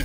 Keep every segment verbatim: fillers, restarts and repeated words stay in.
是。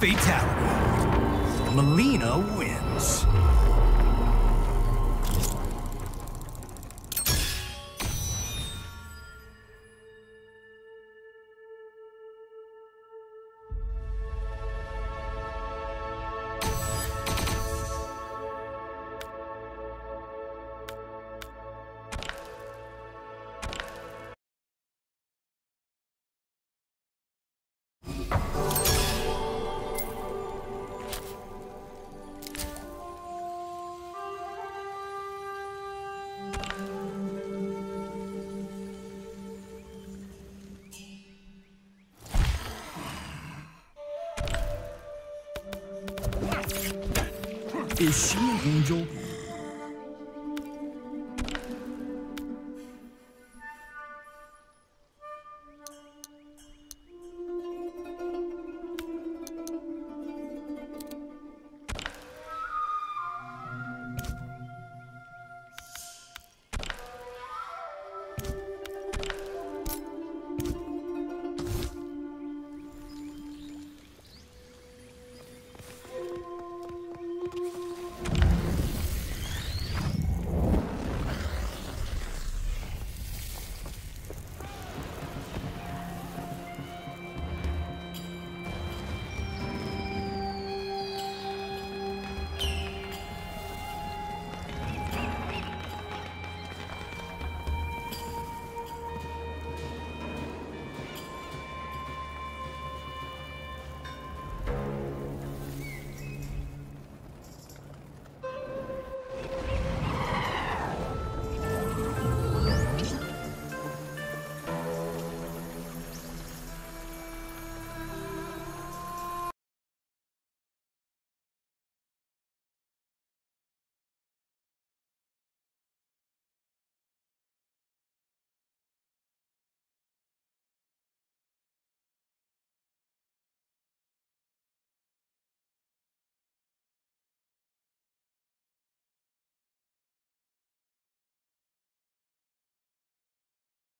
Fatality. Melina wins. Is she an angel?